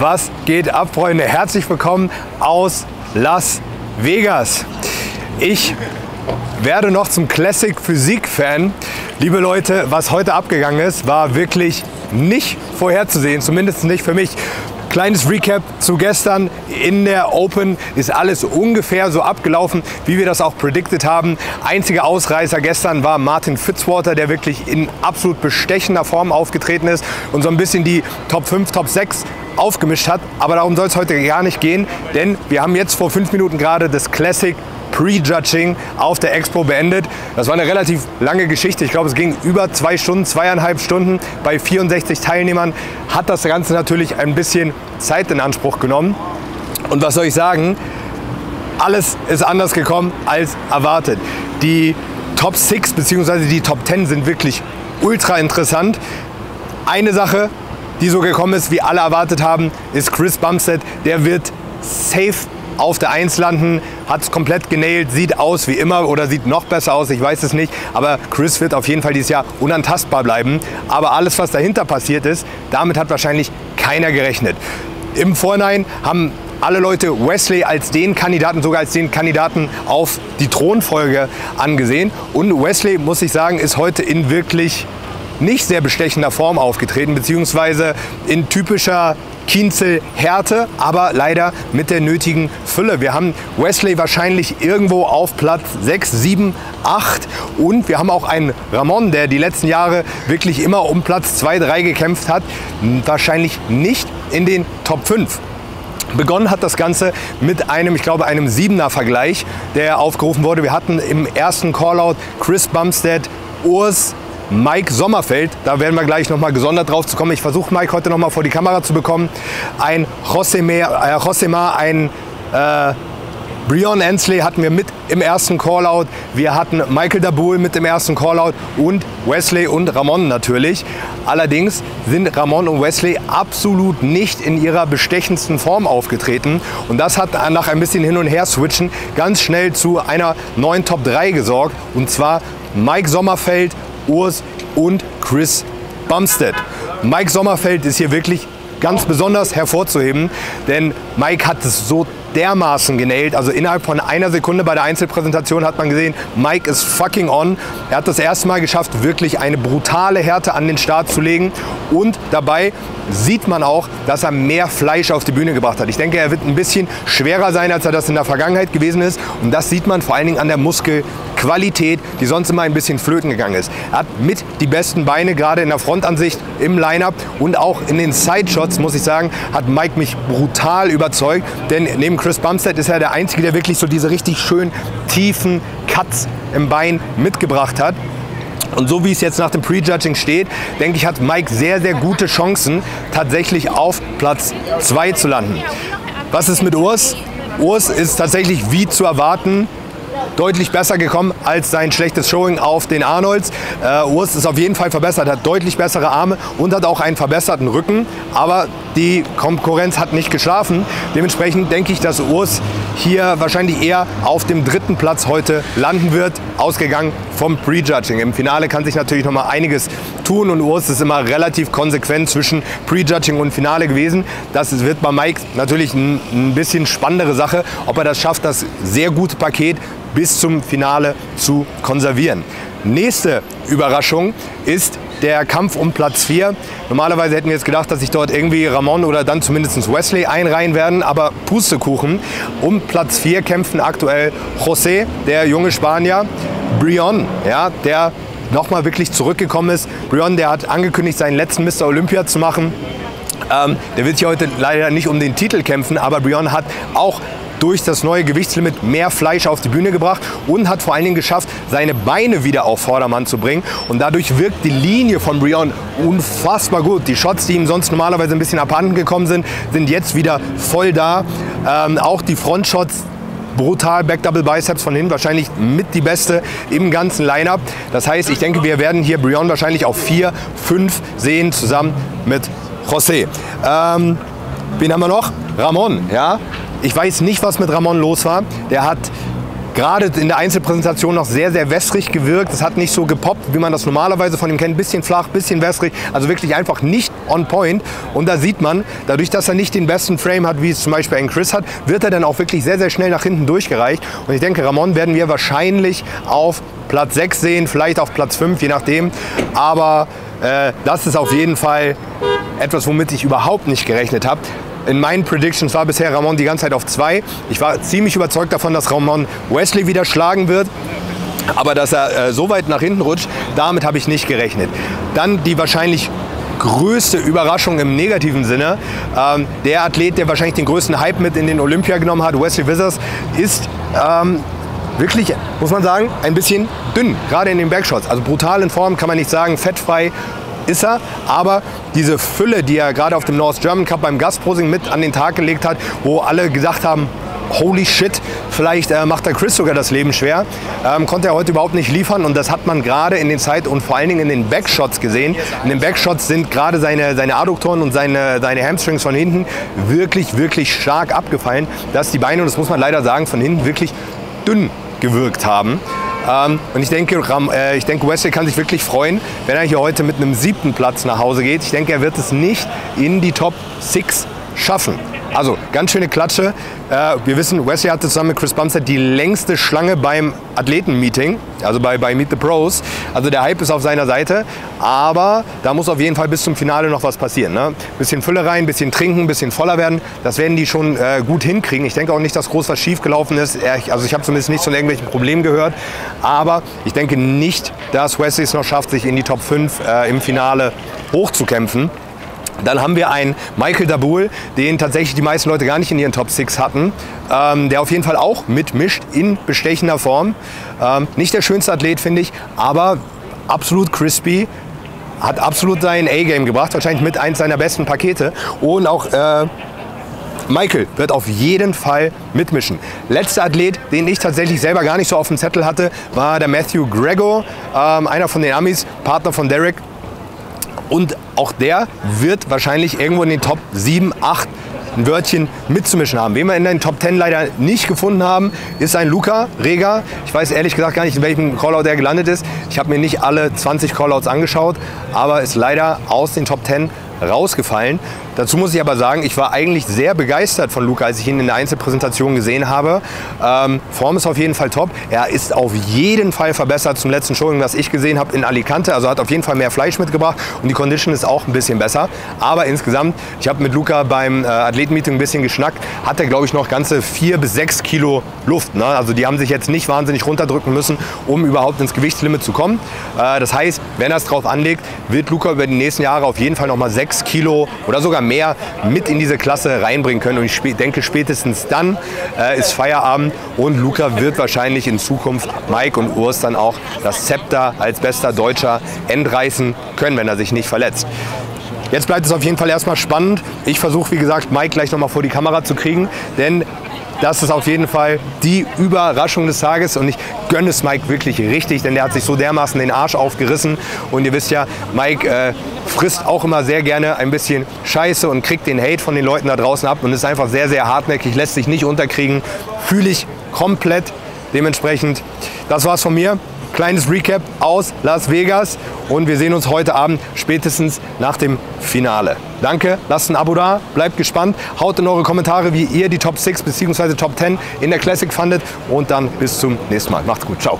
Was geht ab, Freunde? Herzlich willkommen aus Las Vegas. Ich werde noch zum Classic Physik Fan. Liebe Leute, was heute abgegangen ist, war wirklich nicht vorherzusehen, zumindest nicht für mich. Kleines Recap zu gestern. In der Open ist alles ungefähr so abgelaufen, wie wir das auch predicted haben. Einziger Ausreißer gestern war Martin Fitzwater, der wirklich in absolut bestechender Form aufgetreten ist und so ein bisschen die Top 5, Top 6 aufgemischt hat. Aber darum soll es heute gar nicht gehen, denn wir haben jetzt vor 5 Minuten gerade das Classic Prejudging auf der Expo beendet. Das war eine relativ lange Geschichte. Ich glaube, es ging über 2 Stunden, 2,5 Stunden. Bei 64 Teilnehmern hat das Ganze natürlich ein bisschen Zeit in Anspruch genommen. Und was soll ich sagen? Alles ist anders gekommen als erwartet. Die Top 6 bzw. die Top 10 sind wirklich ultra interessant. Eine Sache, die so gekommen ist, wie alle erwartet haben, ist Chris Bumstead. Der wird safe auf der 1 landen, hat es komplett genailt, sieht aus wie immer oder sieht noch besser aus, ich weiß es nicht, aber Chris wird auf jeden Fall dieses Jahr unantastbar bleiben. Aber alles, was dahinter passiert ist, damit hat wahrscheinlich keiner gerechnet. Im Vorhinein haben alle Leute Wesley als den Kandidaten, sogar als den Kandidaten auf die Thronfolge angesehen. Und Wesley, muss ich sagen, ist heute in wirklich nicht sehr bestechender Form aufgetreten, beziehungsweise in typischer Kienzel-Härte, aber leider mit der nötigen Fülle. Wir haben Wesley wahrscheinlich irgendwo auf Platz 6, 7, 8 und wir haben auch einen Ramon, der die letzten Jahre wirklich immer um Platz 2, 3 gekämpft hat, wahrscheinlich nicht in den Top 5. Begonnen hat das Ganze mit einem, ich glaube, einem 7er-Vergleich, der aufgerufen wurde. Wir hatten im ersten Callout Chris Bumstead, Urs, Mike Sommerfeld, da werden wir gleich nochmal gesondert drauf zu kommen. Ich versuche Mike heute nochmal vor die Kamera zu bekommen. Ein José Mar, ein Brion Ansley hatten wir mit im ersten Callout. Wir hatten Michael Daboul mit im ersten Callout und Wesley und Ramon natürlich. Allerdings sind Ramon und Wesley absolut nicht in ihrer bestechendsten Form aufgetreten. Und das hat nach ein bisschen hin und her switchen ganz schnell zu einer neuen Top 3 gesorgt. Und zwar Mike Sommerfeld, Urs und Chris Bumstead. Mike Sommerfeld ist hier wirklich ganz besonders hervorzuheben, denn Mike hat es so dermaßen genailt. Also innerhalb von einer Sekunde bei der Einzelpräsentation hat man gesehen, Mike ist fucking on. Er hat das erste Mal geschafft, wirklich eine brutale Härte an den Start zu legen. Und dabei sieht man auch, dass er mehr Fleisch auf die Bühne gebracht hat. Ich denke, er wird ein bisschen schwerer sein, als er das in der Vergangenheit gewesen ist. Und das sieht man vor allen Dingen an der Muskelqualität, die sonst immer ein bisschen flöten gegangen ist. Er hat mit die besten Beine, gerade in der Frontansicht, im Line-Up und auch in den Sideshots, muss ich sagen, hat Mike mich brutal überzeugt. Denn neben Chris Bumstead ist er der Einzige, der wirklich so diese richtig schön tiefen Cuts im Bein mitgebracht hat. Und so wie es jetzt nach dem Prejudging steht, denke ich, hat Mike sehr, sehr gute Chancen, tatsächlich auf Platz 2 zu landen. Was ist mit Urs? Urs ist tatsächlich wie zu erwarten deutlich besser gekommen als sein schlechtes Showing auf den Arnolds. Urs ist auf jeden Fall verbessert, hat deutlich bessere Arme und hat auch einen verbesserten Rücken. Aber die Konkurrenz hat nicht geschlafen. Dementsprechend denke ich, dass Urs hier wahrscheinlich eher auf dem 3. Platz heute landen wird, ausgegangen vom Prejudging. Im Finale kann sich natürlich noch mal einiges tun und Urs ist immer relativ konsequent zwischen Prejudging und Finale gewesen. Das wird bei Mike natürlich ein bisschen spannendere Sache, ob er das schafft, das sehr gute Paket bis zum Finale zu konservieren. Nächste Überraschung ist der Kampf um Platz 4. Normalerweise hätten wir jetzt gedacht, dass sich dort irgendwie Ramon oder dann zumindest Wesley einreihen werden, aber Pustekuchen. Um Platz 4 kämpfen aktuell José, der junge Spanier, Brion, ja, der nochmal wirklich zurückgekommen ist. Brion, der hat angekündigt, seinen letzten Mr. Olympia zu machen. Der wird sich heute leider nicht um den Titel kämpfen, aber Brion hat auch durch das neue Gewichtslimit mehr Fleisch auf die Bühne gebracht und hat vor allen Dingen geschafft, seine Beine wieder auf Vordermann zu bringen. Und dadurch wirkt die Linie von Brion unfassbar gut. Die Shots, die ihm sonst normalerweise ein bisschen abhanden gekommen sind, sind jetzt wieder voll da. Auch die Frontshots, brutal, Back-Double-Biceps von hinten, wahrscheinlich mit die beste im ganzen Line-Up. Das heißt, ich denke, wir werden hier Brion wahrscheinlich auf 4, 5 sehen, zusammen mit José. Wen haben wir noch? Ramon, ja. Ich weiß nicht, was mit Ramon los war. Der hat gerade in der Einzelpräsentation noch sehr, sehr wässrig gewirkt. Es hat nicht so gepoppt, wie man das normalerweise von ihm kennt. Bisschen flach, bisschen wässrig. Also wirklich einfach nicht on point. Und da sieht man, dadurch, dass er nicht den besten Frame hat, wie es zum Beispiel ein Chris hat, wird er dann auch wirklich sehr, sehr schnell nach hinten durchgereicht. Und ich denke, Ramon werden wir wahrscheinlich auf Platz 6 sehen, vielleicht auf Platz 5, je nachdem. Aber das ist auf jeden Fall etwas, womit ich überhaupt nicht gerechnet habe. In meinen Predictions war bisher Ramon die ganze Zeit auf 2. Ich war ziemlich überzeugt davon, dass Ramon Wesley wieder schlagen wird. Aber dass er so weit nach hinten rutscht, damit habe ich nicht gerechnet. Dann die wahrscheinlich größte Überraschung im negativen Sinne. Der Athlet, der wahrscheinlich den größten Hype mit in den Olympia genommen hat, Wesley Withers, ist wirklich, muss man sagen, ein bisschen dünn, gerade in den Backshots. Also brutal in Form, kann man nicht sagen, fettfrei ist er, aber diese Fülle, die er gerade auf dem North German Cup beim Gastposing mit an den Tag gelegt hat, wo alle gesagt haben, holy shit, vielleicht macht der Chris sogar das Leben schwer, konnte er heute überhaupt nicht liefern. Und das hat man gerade in den Zeit und vor allen Dingen in den Backshots gesehen. In den Backshots sind gerade seine Adduktoren und seine Hamstrings von hinten wirklich, wirklich stark abgefallen, dass die Beine, und das muss man leider sagen, von hinten wirklich dünn gewirkt haben. Und ich denke, Wesley kann sich wirklich freuen, wenn er hier heute mit einem 7. Platz nach Hause geht. Ich denke, er wird es nicht in die Top 6 schaffen. Also, ganz schöne Klatsche. Wir wissen, Wesley hatte zusammen mit Chris Bumstead die längste Schlange beim Athleten-Meeting, also bei Meet the Pros. Also der Hype ist auf seiner Seite, aber da muss auf jeden Fall bis zum Finale noch was passieren. Ne? Bisschen Fülle rein, bisschen trinken, bisschen voller werden. Das werden die schon gut hinkriegen. Ich denke auch nicht, dass groß was schief gelaufen ist. Also ich habe zumindest nichts von irgendwelchen Problemen gehört. Aber ich denke nicht, dass Wesley es noch schafft, sich in die Top 5 im Finale hochzukämpfen. Dann haben wir einen Michael Daboul, den tatsächlich die meisten Leute gar nicht in ihren Top 6 hatten, der auf jeden Fall auch mitmischt in bestechender Form. Nicht der schönste Athlet, finde ich, aber absolut crispy, hat absolut sein A-Game gebracht, wahrscheinlich mit eins seiner besten Pakete. Und auch Michael wird auf jeden Fall mitmischen. Letzter Athlet, den ich tatsächlich selber gar nicht so auf dem Zettel hatte, war der Matthew Grego, einer von den Amis, Partner von Derek. Und auch der wird wahrscheinlich irgendwo in den Top 7, 8 ein Wörtchen mitzumischen haben. Wen wir in den Top 10 leider nicht gefunden haben, ist ein Luca Rega. Ich weiß ehrlich gesagt gar nicht, in welchem Callout er gelandet ist. Ich habe mir nicht alle 20 Callouts angeschaut, aber ist leider aus den Top 10 rausgefallen. Dazu muss ich aber sagen, ich war eigentlich sehr begeistert von Luca, als ich ihn in der Einzelpräsentation gesehen habe. Form ist auf jeden Fall top. Er ist auf jeden Fall verbessert zum letzten Showing, was ich gesehen habe in Alicante. Also hat auf jeden Fall mehr Fleisch mitgebracht und die Condition ist auch ein bisschen besser. Aber insgesamt, ich habe mit Luca beim Athletenmeeting ein bisschen geschnackt, hat er, glaube ich, noch ganze 4 bis 6 Kilo Luft. Ne? Also die haben sich jetzt nicht wahnsinnig runterdrücken müssen, um überhaupt ins Gewichtslimit zu kommen. Das heißt, wenn er es drauf anlegt, wird Luca über die nächsten Jahre auf jeden Fall nochmal 6 Kilo oder sogar mehr mit in diese Klasse reinbringen können. Und ich denke, spätestens dann ist Feierabend und Luca wird wahrscheinlich in Zukunft Mike und Urs dann auch das Zepter als bester Deutscher entreißen können, wenn er sich nicht verletzt. Jetzt bleibt es auf jeden Fall erstmal spannend. Ich versuche, wie gesagt, Mike gleich nochmal vor die Kamera zu kriegen, denn das ist auf jeden Fall die Überraschung des Tages und ich gönne es Mike wirklich richtig, denn der hat sich so dermaßen den Arsch aufgerissen und ihr wisst ja, Mike frisst auch immer sehr gerne ein bisschen Scheiße und kriegt den Hate von den Leuten da draußen ab und ist einfach sehr, sehr hartnäckig, lässt sich nicht unterkriegen, fühle ich komplett dementsprechend. Das war's von mir, kleines Recap aus Las Vegas und wir sehen uns heute Abend spätestens nach dem Finale. Danke, lasst ein Abo da, bleibt gespannt, haut in eure Kommentare, wie ihr die Top 6 bzw. Top 10 in der Classic fandet und dann bis zum nächsten Mal. Macht's gut, ciao.